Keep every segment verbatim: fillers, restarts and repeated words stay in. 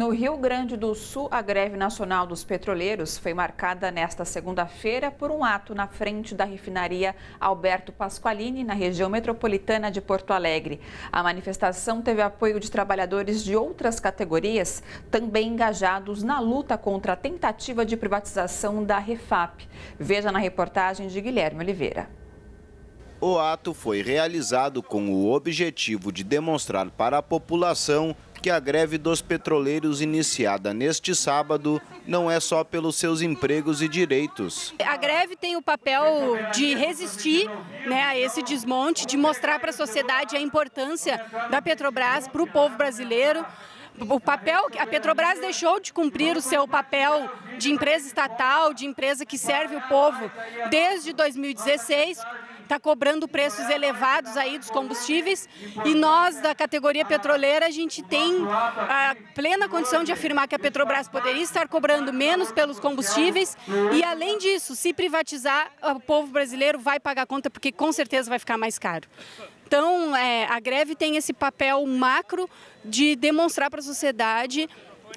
No Rio Grande do Sul, a greve nacional dos petroleiros foi marcada nesta segunda-feira por um ato na frente da refinaria Alberto Pasqualini, na região metropolitana de Porto Alegre. A manifestação teve apoio de trabalhadores de outras categorias, também engajados na luta contra a tentativa de privatização da Refap. Veja na reportagem de Guilherme Oliveira. O ato foi realizado com o objetivo de demonstrar para a população que a greve dos petroleiros iniciada neste sábado não é só pelos seus empregos e direitos. A greve tem o papel de resistir, né, a esse desmonte, de mostrar para a sociedade a importância da Petrobras para o povo brasileiro. O papel, a Petrobras deixou de cumprir o seu papel de empresa estatal, de empresa que serve o povo desde dois mil e dezesseis, está cobrando preços elevados aí dos combustíveis, e nós da categoria petroleira a gente tem a plena condição de afirmar que a Petrobras poderia estar cobrando menos pelos combustíveis e, além disso, se privatizar, o povo brasileiro vai pagar a conta porque com certeza vai ficar mais caro. Então é, a greve tem esse papel macro de demonstrar para a sociedade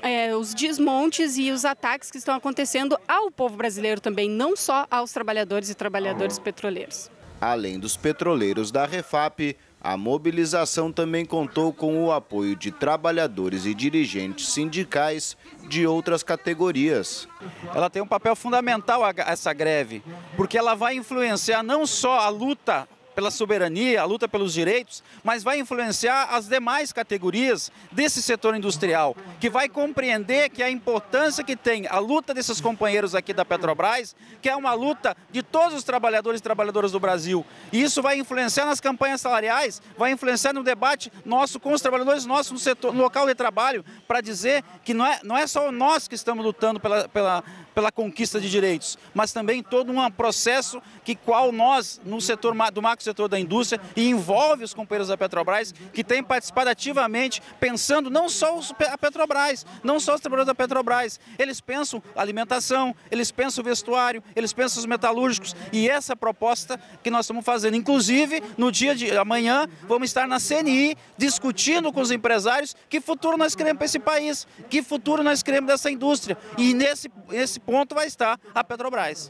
É, os desmontes e os ataques que estão acontecendo ao povo brasileiro também, não só aos trabalhadores e trabalhadoras petroleiros. Além dos petroleiros da Refap, a mobilização também contou com o apoio de trabalhadores e dirigentes sindicais de outras categorias. Ela tem um papel fundamental, essa greve, porque ela vai influenciar não só a luta pela soberania, a luta pelos direitos, mas vai influenciar as demais categorias desse setor industrial, que vai compreender que a importância que tem a luta desses companheiros aqui da Petrobras, que é uma luta de todos os trabalhadores e trabalhadoras do Brasil. E isso vai influenciar nas campanhas salariais, vai influenciar no debate nosso com os trabalhadores nossos no, setor, no local de trabalho, para dizer que não é, não é só nós que estamos lutando pela, pela, pela conquista de direitos, mas também todo um processo que qual nós, no setor do macro setor da indústria, e envolve os companheiros da Petrobras, que têm participado ativamente, pensando não só a Petrobras, não só os trabalhadores da Petrobras. Eles pensam alimentação, eles pensam vestuário, eles pensam os metalúrgicos, e essa proposta que nós estamos fazendo. Inclusive, no dia de amanhã, vamos estar na C N I discutindo com os empresários que futuro nós queremos para esse país, que futuro nós queremos dessa indústria, e nesse, nesse ponto vai estar a Petrobras.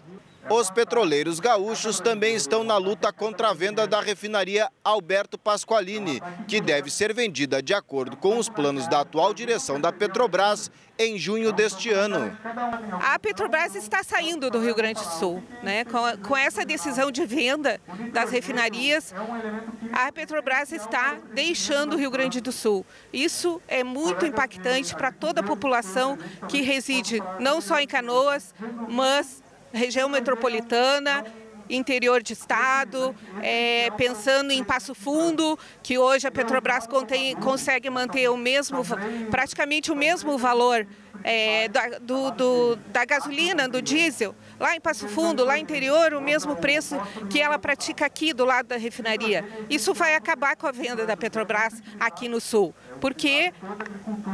Os petroleiros gaúchos também estão na luta contra a venda da refinaria Alberto Pasqualini, que deve ser vendida de acordo com os planos da atual direção da Petrobras em junho deste ano. A Petrobras está saindo do Rio Grande do Sul, né? Com, a, com essa decisão de venda das refinarias, a Petrobras está deixando o Rio Grande do Sul. Isso é muito impactante para toda a população que reside não só em Canoas, mas região metropolitana, interior de estado, é, pensando em Passo Fundo, que hoje a Petrobras contém, consegue manter o mesmo, praticamente o mesmo valor é, da, do, do, da gasolina, do diesel. Lá em Passo Fundo, lá interior, o mesmo preço que ela pratica aqui do lado da refinaria. Isso vai acabar com a venda da Petrobras aqui no Sul, porque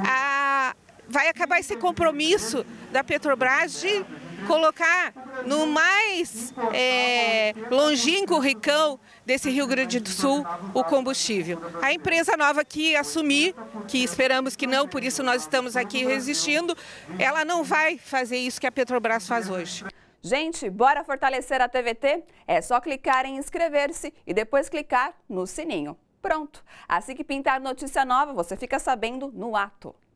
a, vai acabar esse compromisso da Petrobras de colocar no mais é, longínquo rincão desse Rio Grande do Sul o combustível. A empresa nova que assumir, que esperamos que não, por isso nós estamos aqui resistindo, ela não vai fazer isso que a Petrobras faz hoje. Gente, bora fortalecer a T V T? É só clicar em inscrever-se e depois clicar no sininho. Pronto! Assim que pintar notícia nova, você fica sabendo no ato.